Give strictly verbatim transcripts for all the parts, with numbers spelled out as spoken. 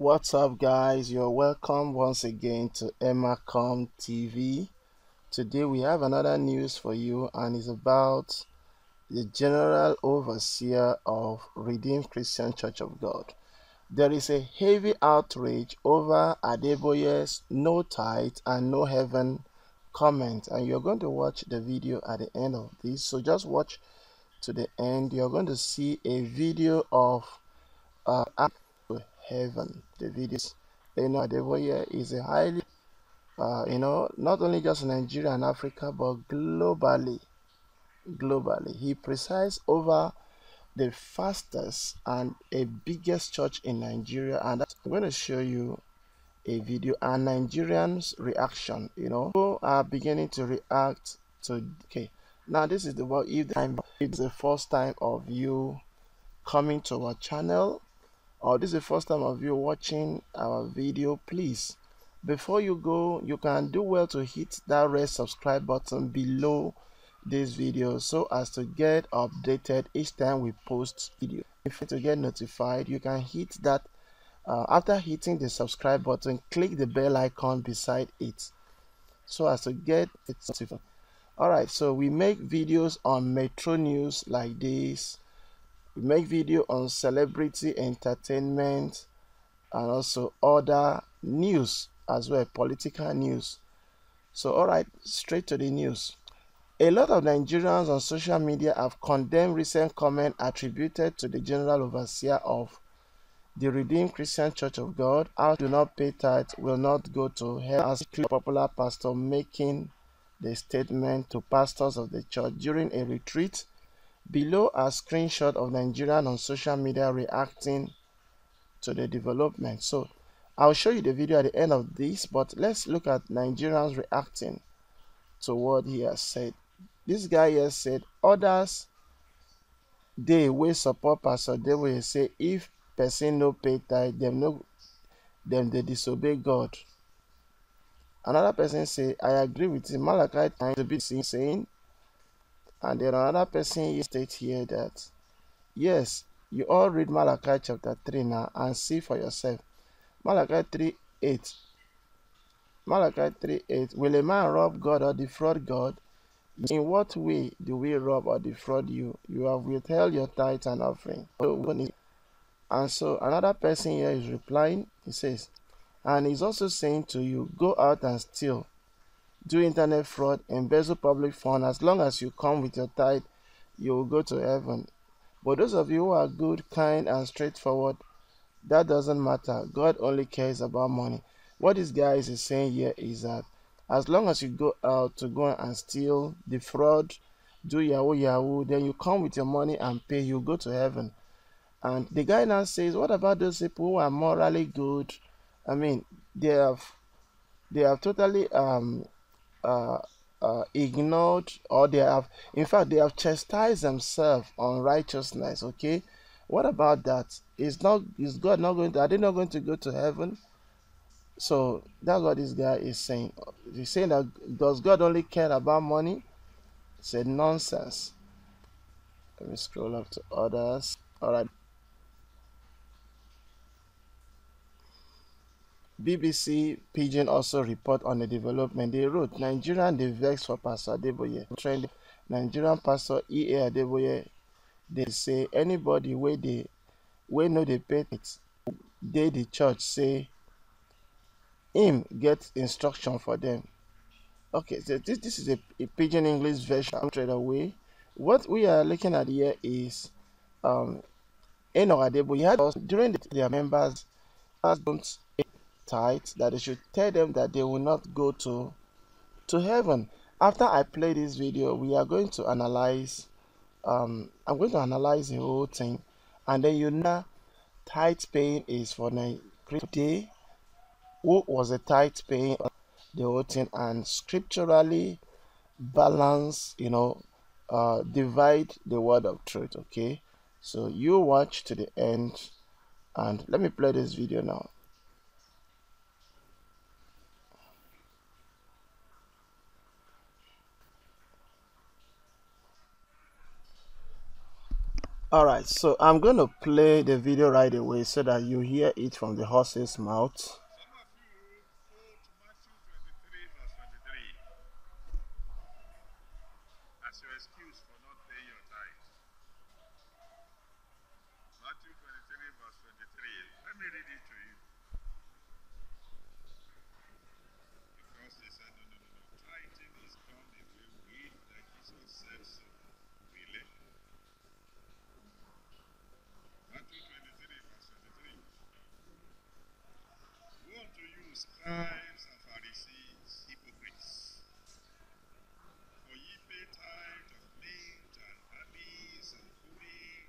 What's up, guys? You're welcome once again to EmmacomTV. Today we have another news for you, and it's about the general overseer of Redeemed Christian Church of God. There is a heavy outrage over Adeboye's no tithe and no heaven comment, and you're going to watch the video at the end of this, so just watch to the end. You're going to see a video of uh, heaven. The videos, you know, Adeboye is a highly, uh, you know, not only just in Nigeria and Africa, but globally, globally. He presides over the fastest and a biggest church in Nigeria, and I'm going to show you a video and Nigerians' reaction. You know, people are beginning to react to. Okay, now this is the what if time, it's the first time of you coming to our channel. Or oh, this is the first time of you watching our video, please, before you go, you can do well to hit that red subscribe button below this video so as to get updated each time we post video. If you want to get notified, you can hit that uh, after hitting the subscribe button, click the bell icon beside it so as to get it notified. All right, so we make videos on Metro News like this. We make video on celebrity entertainment and also other news as well, political news. So all right, straight to the news. A lot of Nigerians on social media have condemned recent comments attributed to the general overseer of the Redeemed Christian Church of God. How do not pay tithe will not go to hell, as a popular pastor making the statement to pastors of the church during a retreat. Below are screenshots of Nigerians on social media reacting to the development. So I'll show you the video at the end of this, but let's look at Nigerians reacting to what he has said. This guy here said, others, they will support pastor, they will say, if person no pay tithe, them no, them they disobey God. Another person say, I agree with him. Malachi to be saying. And then another person states here that, yes, you all read Malachi chapter three now and see for yourself. Malachi three eight. Malachi three eight. Will a man rob God or defraud God? In what way do we rob or defraud you? You have withheld your tithe and offering. And so another person here is replying. He says, and he's also saying to you, go out and steal. Do internet fraud, embezzle public funds. As long as you come with your tithe, you will go to heaven. But those of you who are good, kind, and straightforward, that doesn't matter. God only cares about money. What this guy is saying here is that as long as you go out to go and steal, defraud, do yahoo yahoo, then you come with your money and pay, you go to heaven. And the guy now says, what about those people who are morally good? I mean, they have, they have totally... Um, Uh, uh, ignored, or they have, in fact, they have chastised themselves on righteousness. Okay, what about that? Is not is God not going to? Are they not going to go to heaven? So that's what this guy is saying. He's saying that does God only care about money? It's a nonsense. Let me scroll up to others. All right. B B C Pidgin also report on the development. They wrote, Nigerian they vex for Pastor Adeboye. Trend Nigerian Pastor E A Adeboye, they say anybody where they where no they pay it, they the church say him get instruction for them. Okay, so this this is a, a Pidgin English version straight away. What we are looking at here is um Enoch Adeboye during the, their members don't tithe, that they should tell them that they will not go to to heaven. After I play this video, we are going to analyze um I'm going to analyze the whole thing, and then you know tithe paying is for today, who was a tithe paying, the whole thing, and scripturally balance, you know, uh divide the word of truth. Okay, so you watch to the end, and let me play this video now. All right, so I'm going to play the video right away so that you hear it from the horse's mouth. Scribes and Pharisees, hypocrites, for ye pay tithe of mint and anise and cumin,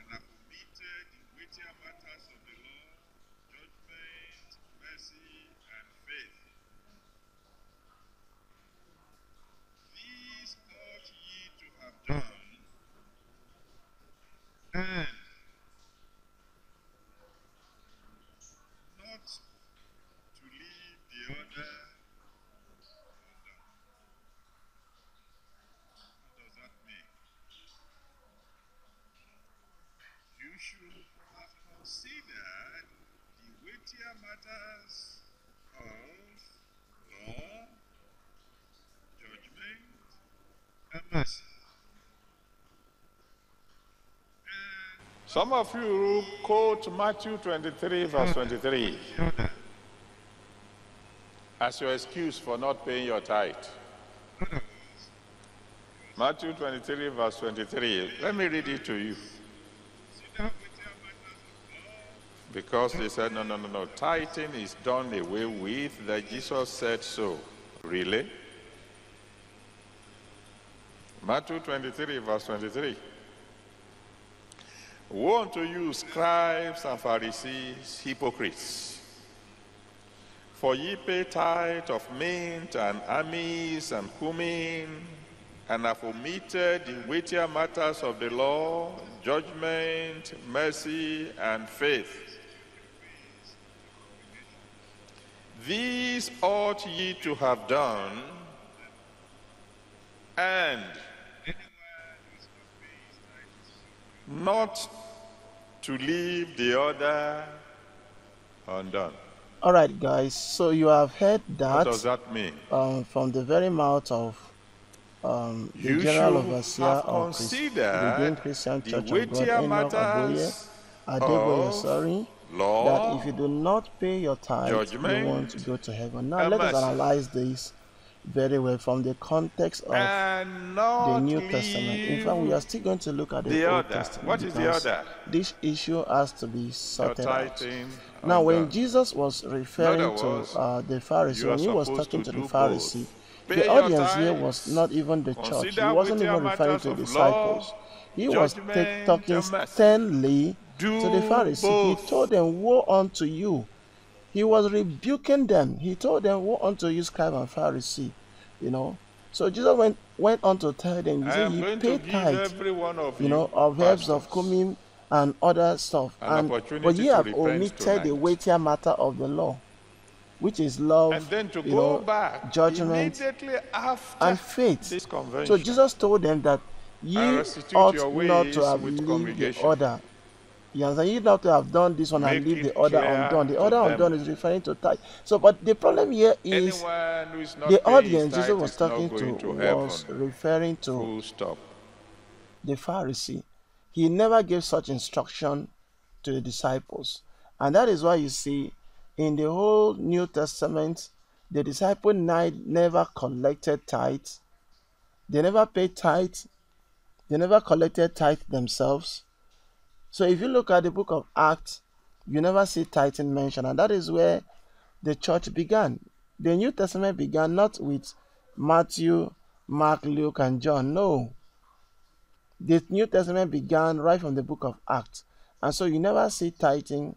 and have omitted the weightier matters of the law, judgment, mercy, and faith. These ought ye to have done, and not the order what does that mean? You should have considered the weightier matters of law, judgment, and mercy. Some of you quote Matthew twenty-three, verse twenty-three. As your excuse for not paying your tithe. Matthew twenty-three, verse twenty-three. Let me read it to you. Because they said, no, no, no, no. Tithing is done away with, that Jesus said so. Really? Matthew twenty-three, verse twenty-three. Woe unto you, scribes and Pharisees, hypocrites. For ye pay tithe of mint and anise and cumin, and have omitted the weightier matters of the law, judgment, mercy, and faith. These ought ye to have done, and not to leave the other undone. All right, guys, so you have heard that, what does that mean? Um, from the very mouth of um, the you General Overseer of the Redeemed Christian Church of God, Enoch Adeboye, Adeboye, sorry, law, that if you do not pay your tithe, you won't go to heaven. Now, let us analyze this very well from the context of the New Testament. In fact, we are still going to look at the, the Old Testament. What is the order? This issue has to be sorted out. Now, when Jesus was referring to uh, the Pharisee, when he was talking to, to the Pharisee, the audience here was not even the church. He wasn't even referring to the disciples. He was talking sternly to the Pharisee. He told them, "Woe unto you." He was rebuking them. He told them, "Woe unto you, scribe and Pharisee." You know. So Jesus went went on to tell them, "You see, you pay tithe, you know, of herbs, of cumin, and other stuff, and but you have omitted tonight. the weightier matter of the law, which is love, and then to you go know, back judgment, after and faith." This so Jesus told them that ye ought not to have leave the order. You understand? You ought to have done this one Make and leave the order undone. The order undone is referring to tithe. So, but the problem here is, is the audience Jesus was talking to, to was referring to stop. the Pharisee. He never gave such instruction to the disciples. And that is why you see in the whole New Testament, the disciples never collected tithe. They never paid tithe. They never collected tithe themselves. So if you look at the book of Acts, you never see tithing mentioned. And that is where the church began. The New Testament began not with Matthew, Mark, Luke, and John. No. The New Testament began right from the book of Acts. And so you never see tithing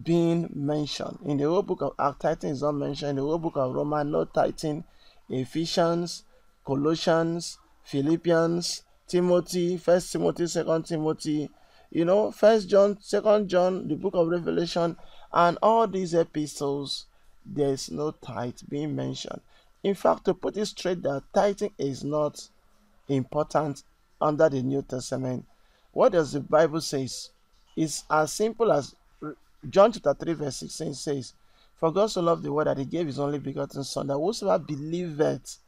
being mentioned. In the whole book of Acts, tithing is not mentioned. In the whole book of Romans, no tithing. Ephesians, Colossians, Philippians, Timothy, First Timothy, Second Timothy, you know, First John, Second John, the book of Revelation, and all these epistles, there's no tithe being mentioned. In fact, to put it straight, that tithing is not important under the New Testament, What does the Bible says? It's as simple as John chapter three verse sixteen says, "For God so loved the world that he gave his only begotten Son, that whosoever believeth,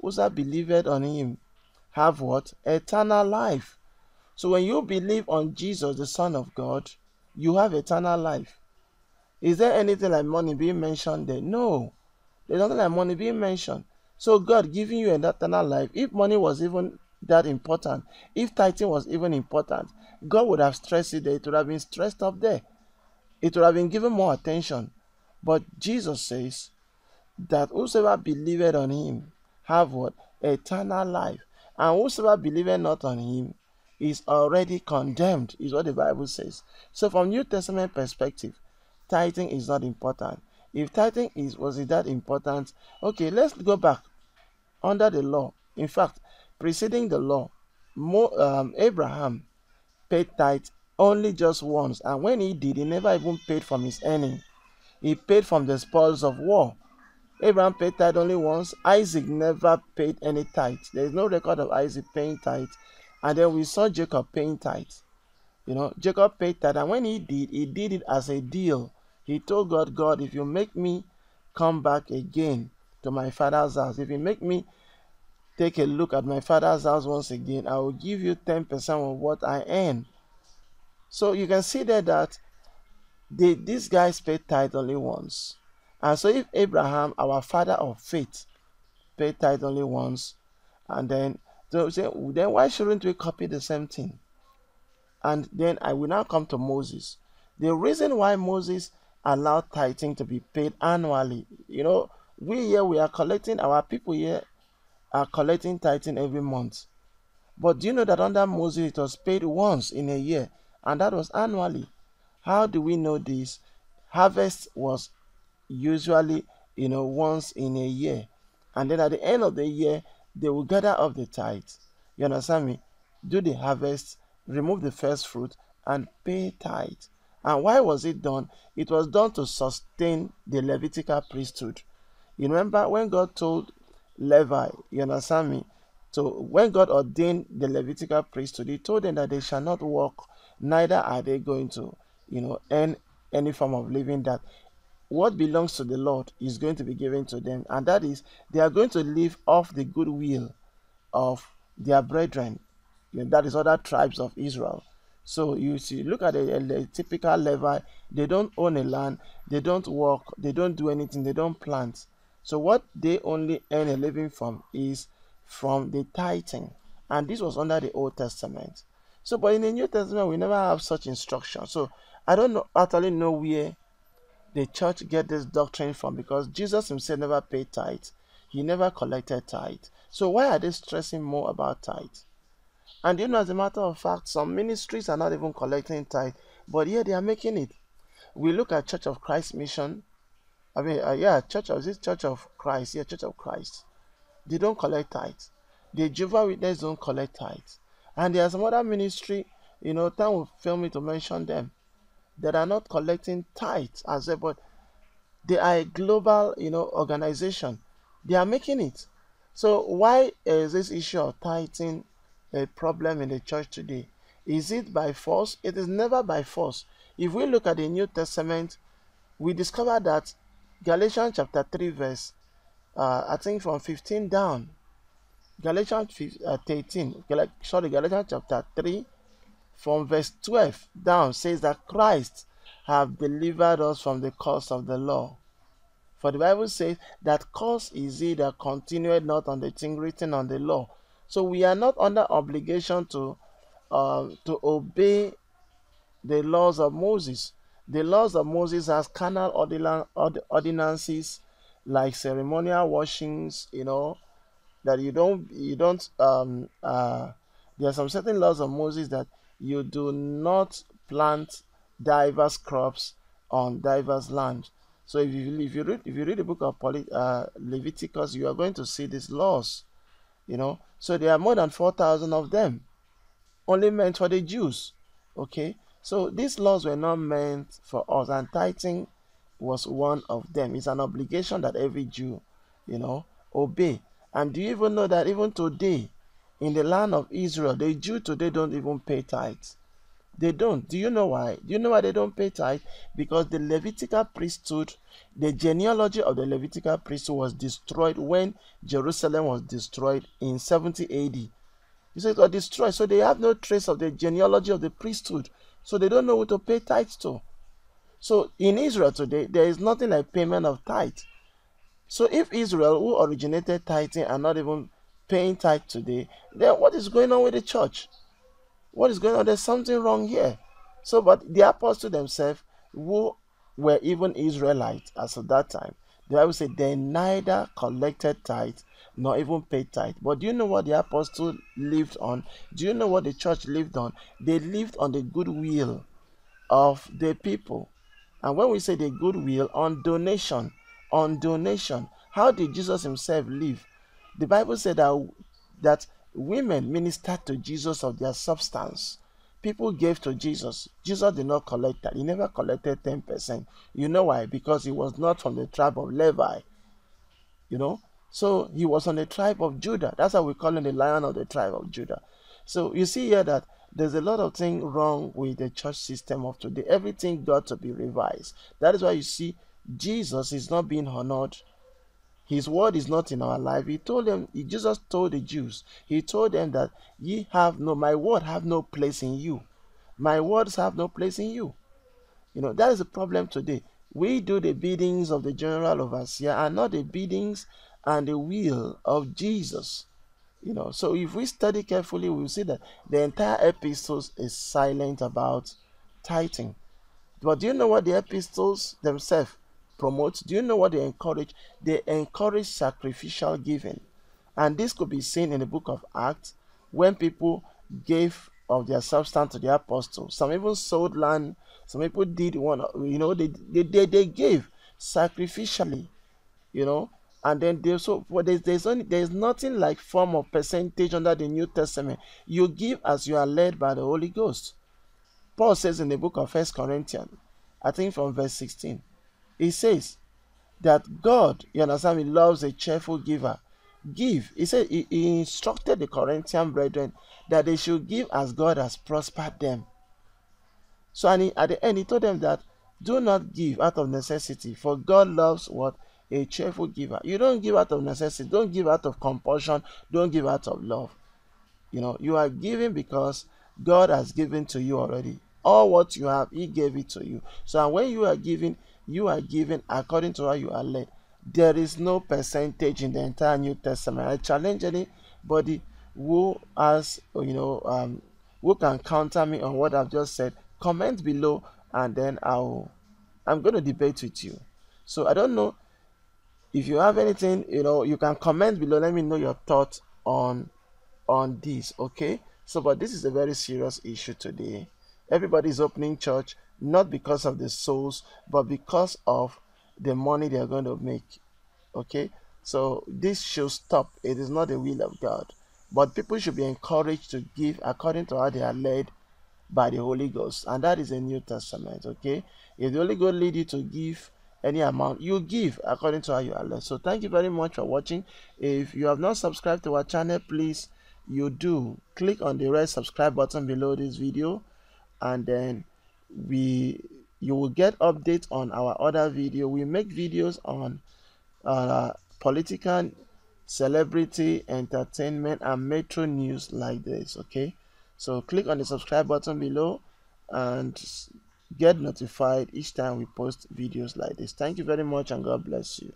whosoever believeth on him, have what? Eternal life." So when you believe on Jesus, the Son of God, you have eternal life. Is there anything like money being mentioned there? No. There's nothing like money being mentioned. So God giving you an eternal life, if money was even that important, if tithing was even important, God would have stressed it there. It would have been stressed up there. It would have been given more attention. But Jesus says that whosoever believeth on him have what? Eternal life. And whosoever believeth not on him is already condemned, is what the Bible says. So from New Testament perspective, tithing is not important. If tithing is, was it that important? Okay, let's go back under the law. In fact, preceding the law, Mo, um, Abraham paid tithe only just once. And when he did, he never even paid from his earning. He paid from the spoils of war. Abraham paid tithe only once. Isaac never paid any tithe. There is no record of Isaac paying tithe. And then we saw Jacob paying tithe. You know, Jacob paid tithe. And when he did, he did it as a deal. He told God, God, if you make me come back again to my father's house, if you make me take a look at my father's house once again, I will give you ten percent of what I earn. So you can see there that they, these guys paid tithe only once. And so if Abraham, our father of faith, paid tithe only once, and then, so say, then why shouldn't we copy the same thing? And then I will now come to Moses. The reason why Moses allowed tithing to be paid annually, you know, we here, we are collecting, our people here are collecting tithing every month. But do you know that under Moses, it was paid once in a year, and that was annually. How do we know this? Harvest was usually, you know, once in a year, and then at the end of the year they will gather up the tithe. You understand me? Do the harvest, remove the first fruit, and pay tithe. And why was it done? It was done to sustain the Levitical priesthood. You remember when God told Levi, you understand me? So when God ordained the Levitical priesthood, he told them that they shall not work, neither are they going to, you know, earn any form of living, that what belongs to the Lord is going to be given to them. And that is, they are going to live off the goodwill of their brethren. You know, that is other tribes of Israel. So you see, look at the, the typical Levi. They don't own a land, they don't work, they don't do anything, they don't plant. So what they only earn a living from is from the tithing. And this was under the Old Testament. So, but in the New Testament, we never have such instruction. So I don't know, actually know where the church get this doctrine from, because Jesus himself never paid tithe. He never collected tithe. So why are they stressing more about tithe? And you know, as a matter of fact, some ministries are not even collecting tithe, but here yeah, they are making it. We look at Church of Christ Mission. I mean, uh, yeah, Church of this Church of Christ, yeah, Church of Christ. They don't collect tithe. The Jehovah's Witnesses don't collect tithe. And there are some other ministry, you know, time will fail me to mention them, that are not collecting tithe as a, but they are a global, you know, organization. They are making it. So why is this issue of tithing a problem in the church today? Is it by force? It is never by force. If we look at the New Testament, we discover that Galatians chapter three verse, uh, I think from fifteen down, Galatians fifteen, uh, thirteen, sorry, Galatians chapter three, from verse twelve down, says that Christ have delivered us from the curse of the law. For the Bible says that curse is he that continued not on the thing written on the law. So we are not under obligation to uh, to obey the laws of Moses. The laws of Moses has carnal ordinances like ceremonial washings, you know, that you don't you don't um uh there are some certain laws of Moses that you do not plant diverse crops on diverse land. So if you if you read if you read the book of Poly, uh, Leviticus, you are going to see these laws, you know. So there are more than four thousand of them, only meant for the Jews, okay? So these laws were not meant for us, and tithing was one of them. It's an obligation that every Jew, you know, obey. And do you even know that even today, in the land of Israel, the Jew today don't even pay tithes. They don't. Do you know why? Do you know why they don't pay tithe? Because the Levitical priesthood, the genealogy of the Levitical priesthood was destroyed when Jerusalem was destroyed in seventy A D. You say it was destroyed, so they have no trace of the genealogy of the priesthood. So they don't know who to pay tithes to. So in Israel today, there is nothing like payment of tithe. So if Israel, who originated tithing, are not even paying tithe today, then what is going on with the church? What is going on? There's something wrong here. So, but the apostles themselves, who were even Israelites as of that time, the Bible said they neither collected tithe nor even paid tithe. But do you know what the apostles lived on? Do you know what the church lived on? They lived on the goodwill of the people. And when we say the goodwill, on donation, on donation, how did Jesus himself live? The Bible said that, that women ministered to Jesus of their substance. People gave to Jesus. Jesus did not collect that. He never collected ten percent. You know why? Because he was not from the tribe of Levi. You know? So he was on the tribe of Judah. That's how we call him the Lion of the tribe of Judah. So you see here that there's a lot of things wrong with the church system of today. Everything got to be revised. That is why you see Jesus is not being honored. His word is not in our life. He told them, he, Jesus told the Jews, he told them that ye have no, my word have no place in you. My words have no place in you. You know, that is the problem today. We do the biddings of the general overseer and not the biddings and the will of Jesus. You know, so if we study carefully, we'll see that the entire epistles is silent about tithing. But do you know what the epistles themselves promote? Do you know what they encourage? They encourage sacrificial giving. And this could be seen in the book of Acts when people gave of their substance to the apostles. Some even sold land. Some people did one, you know, they, they, they, they gave sacrificially, you know. And then they so well, there's, there's, only, there's nothing like form of percentage under the New Testament. You give as you are led by the Holy Ghost. Paul says in the book of First Corinthians, I think from verse sixteen, he says that God, you understand, he loves a cheerful giver. Give. He said he, he instructed the Corinthian brethren that they should give as God has prospered them. So and he, at the end, he told them that do not give out of necessity, for God loves what? A cheerful giver. You don't give out of necessity. Don't give out of compulsion. Don't give out of love. You know, you are giving because God has given to you already. All what you have, he gave it to you. So when you are giving, you are given according to how you are led. There is no percentage in the entire New Testament. I challenge anybody who has, you know, um, who can counter me on what I've just said. Comment below, and then I'll, I'm going to debate with you. So I don't know if you have anything, you know, you can comment below. Let me know your thoughts on, on this. Okay. So, but this is a very serious issue today. Everybody is opening church, not because of the souls, but because of the money they are going to make. Okay? So this should stop. It is not the will of God. But people should be encouraged to give according to how they are led by the Holy Ghost. And that is the New Testament. Okay? If the Holy Ghost leads you to give any amount, you give according to how you are led. So thank you very much for watching. If you have not subscribed to our channel, please, you do. Click on the red subscribe button below this video. And then we you will get updates on our other video. We make videos on uh, political, celebrity, entertainment, and metro news like this. Okay, so click on the subscribe button below and get notified each time we post videos like this. Thank you very much and God bless you.